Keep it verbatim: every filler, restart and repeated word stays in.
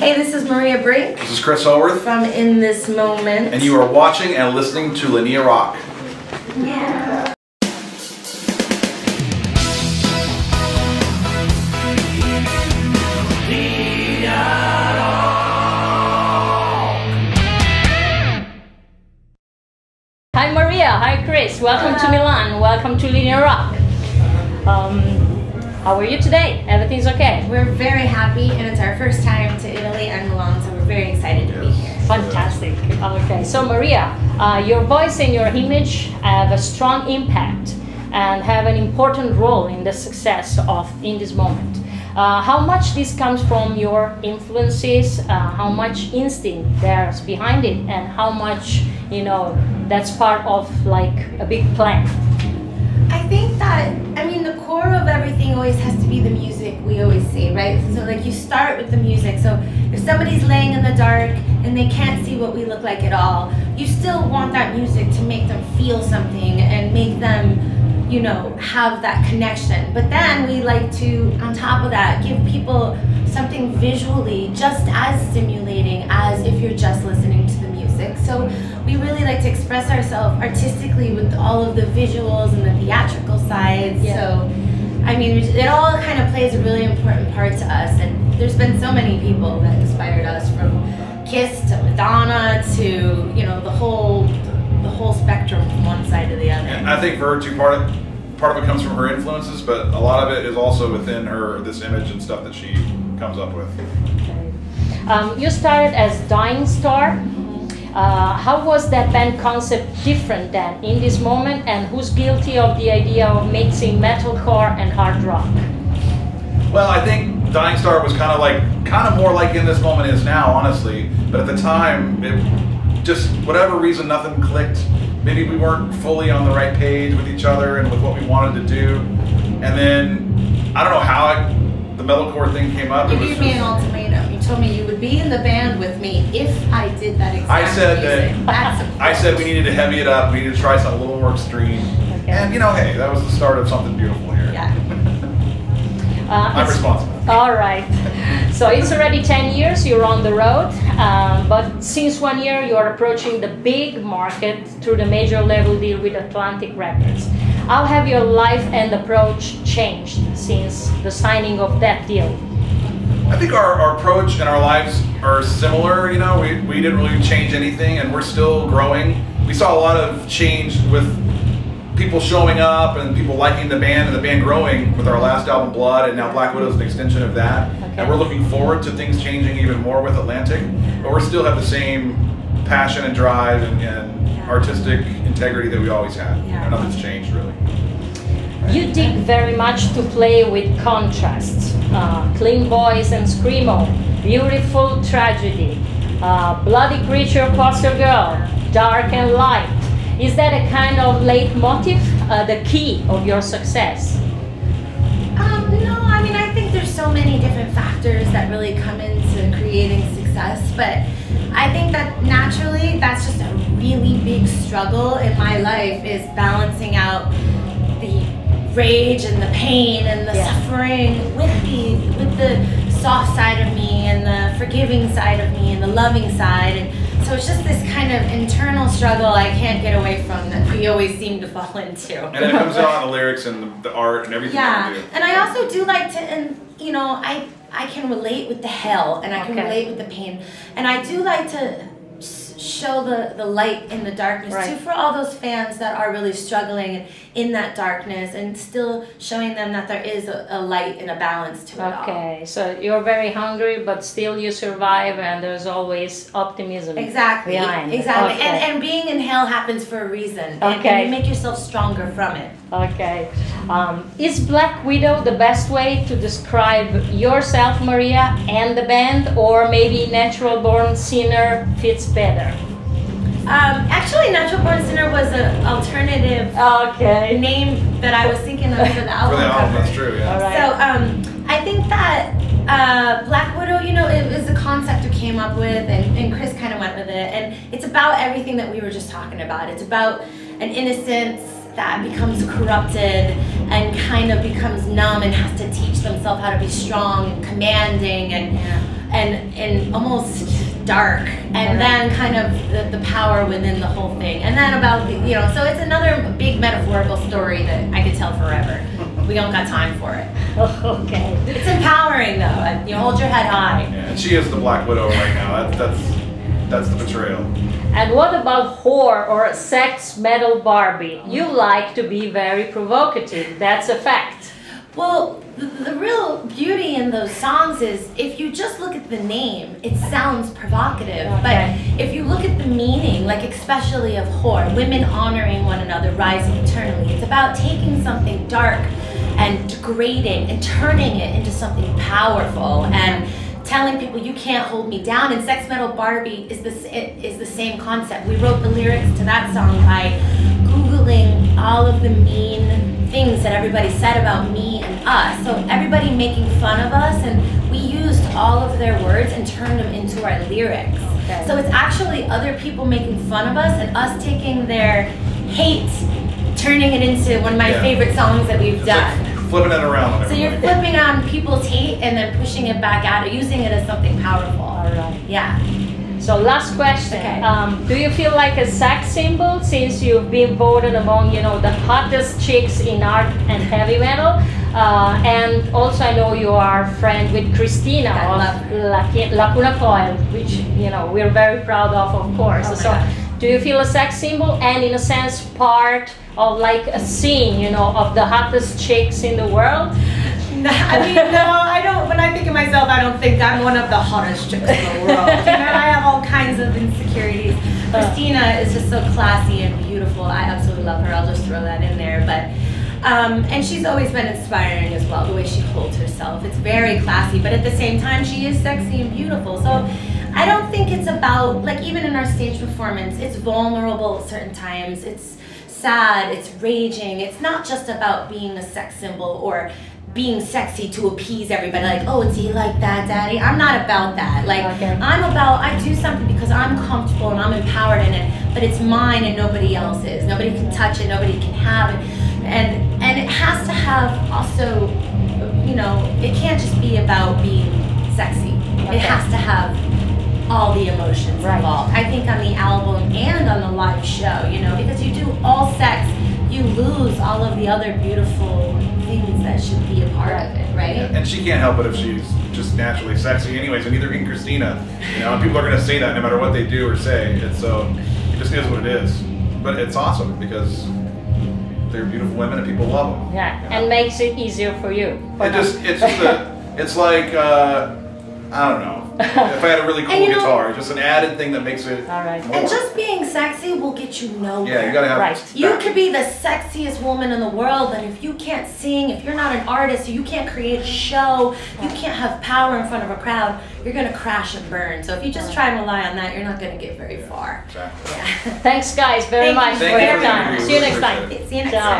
Hey, this is Maria Brink. This is Chris Holworth from In This Moment. And you are watching and listening to Linea Rock. Yeah. Hi Maria, hi Chris, welcome Hello. to Milan, welcome to Linea Rock. Um, How are you today? Everything's okay? We're very happy, and it's our first time to Italy and Milan, so we're very excited to be here. Fantastic. Okay, so Maria, uh, your voice and your image have a strong impact and have an important role in the success of In This Moment. Uh, how much this comes from your influences, uh, how much instinct there's behind it, and how much, you know, that's part of like a big plan? I think that, I mean, the core of everything always has to be the music, we always say, right? So, like, you start with the music. So, if somebody's laying in the dark and they can't see what we look like at all, you still want that music to make them feel something and make them, you know, have that connection. But then we like to, on top of that, give people something visually just as stimulating as if you're just listening to the music. So, we really like to express ourselves artistically with all of the visuals and the theatrical sides. Yeah. So, I mean, it all kind of plays a really important part to us. And there's been so many people that inspired us, from Kiss to Madonna to, you know, the whole the whole spectrum from one side to the other. And I think for her too, part of part of it comes from her influences, but a lot of it is also within her this image and stuff that she comes up with. Okay. Um, you started as Dying Star. Uh, how was that band concept different than In This Moment, and who's guilty of the idea of mixing metalcore and hard rock? Well, I think Dying Star was kind of like, kind of more like In This Moment is now, honestly. But at the time, it just, whatever reason, nothing clicked. Maybe we weren't fully on the right page with each other and with what we wanted to do. And then, I don't know how it, the metalcore thing came up. You gave me an ultimatum. Told me you would be in the band with me if I did that exact I said music. That That's I said we needed to heavy it up, we needed to try something a little more extreme. Okay. And you know, hey, that was the start of something beautiful here. Yeah. uh, I'm responsible. All right. So it's already ten years you're on the road, um, but since one year you're approaching the big market through the major label deal with Atlantic Records. How have your life and approach changed since the signing of that deal? I think our, our approach and our lives are similar, you know, we, we didn't really change anything, and we're still growing. We saw a lot of change with people showing up and people liking the band and the band growing with our last album, Blood, and now Black Widow is an extension of that. Okay. And we're looking forward to things changing even more with Atlantic, but we still have the same passion and drive and, and yeah. artistic integrity that we always had. Yeah. You know, nothing's changed, really. You dig very much to play with contrasts, uh, clean voice and screamo, beautiful tragedy, uh, bloody creature, poster girl, dark and light. Is that a kind of leitmotif, uh, the key of your success? Um, no, I mean, I think there's so many different factors that really come into creating success, but I think that naturally that's just a really big struggle in my life, is balancing out the rage and the pain and the yeah. suffering with the with the soft side of me and the forgiving side of me and the loving side, and so it's just this kind of internal struggle I can't get away from that we always seem to fall into. And it comes out in the lyrics and the, the art and everything. Yeah, do. And I also do like to, and you know, I I can relate with the hell and I can okay. relate with the pain, and I do like to show the, the light in the darkness right. too, for all those fans that are really struggling in that darkness, and still showing them that there is a, a light and a balance to it okay. all. Okay, so you're very hungry, but still you survive, and there's always optimism exactly. behind. Exactly, okay. and, and being in hell happens for a reason, okay. and, and you make yourself stronger from it. Okay, um, is Black Widow the best way to describe yourself, Maria, and the band, or maybe Natural Born Sinner fits better? Um, actually, Natural Born Sinner was an alternative okay. name that I was thinking of for the album. For the album, that's true, yeah. All right. So um, I think that uh, Black Widow, you know, it was a concept we came up with, and, and Chris kind of went with it, and it's about everything that we were just talking about. It's about an innocence that becomes corrupted and kind of becomes numb and has to teach themselves how to be strong and commanding and yeah. and, and almost dark, and then kind of the, the power within the whole thing. And then about, the, you know, so it's another big metaphorical story that I could tell forever. We don't got time for it. Oh, okay. It's empowering though, you know, hold your head high. Yeah, and she is the Black Widow right now, that's, that's, that's the betrayal. And what about horror or sex metal Barbie? You like to be very provocative, that's a fact. Well, the, the real beauty in those songs is if you just look at the name, it sounds provocative, okay. But if you look at the meaning, like especially of horror, women honoring one another, rising eternally, it's about taking something dark and degrading and turning it into something powerful and telling people you can't hold me down. And Sex Metal Barbie is the, is the same concept. We wrote the lyrics to that song by Googling all of the mean things that everybody said about me and us. So everybody making fun of us, and we used all of their words and turned them into our lyrics. Okay. So it's actually other people making fun of us and us taking their hate, turning it into one of my yeah. favorite songs that we've it's done. Like flipping it around. On so you're flipping on people's hate and then pushing it back out or using it as something powerful. All right. Yeah. So last question. Okay. Um, do you feel like a sex symbol since you've been voted among, you know, the hottest chicks in art and heavy metal? Uh, and also I know you are friend with Christina I of Lacuna Coil, which, you know, we're very proud of, of course. Oh so do you feel a sex symbol and in a sense part of like a scene, you know, of the hottest chicks in the world? No, I mean, no, I don't, when I think of myself, I don't think I'm one of the hottest chicks in the world. You know, I have all kinds of insecurities. Christina is just so classy and beautiful. I absolutely love her. I'll just throw that in there. But Um, and she's always been inspiring as well, the way she holds herself. It's very classy, but at the same time, she is sexy and beautiful. So I don't think it's about, like even in our stage performance, it's vulnerable at certain times, it's sad, it's raging. It's not just about being a sex symbol or being sexy to appease everybody, like, oh, do you like that, daddy? I'm not about that. Like, okay. I'm about, I do something because I'm comfortable and I'm empowered in it, but it's mine and nobody else's. Nobody can touch it, nobody can have it. And and it has to have also, you know, it can't just be about being sexy. Okay. It has to have all the emotions right. involved. I think on the album and on the live show, you know, because you do all sex, you lose all of the other beautiful things that should be a part right. of it, right? Yeah. And she can't help it if she's just naturally sexy anyways, and neither can Christina. You know, and people are going to say that no matter what they do or say. And so it just is what it is. But it's awesome because they're beautiful women and people love them. Yeah, you know? And makes it easier for you. For it just, it's just a, it's like, uh, I don't know, if I had a really cool guitar, know, just an added thing that makes it all right. more. And just being sexy will get you nowhere. Yeah, you gotta have right. You could be the sexiest woman in the world, but if you can't sing, if you're not an artist, you can't create a show, you can't have power in front of a crowd, you're gonna crash and burn. So if you just try and rely on that, you're not gonna get very far. Exactly. Yeah. Thanks guys very Thank much you for your time. You. See you next time. See you next time.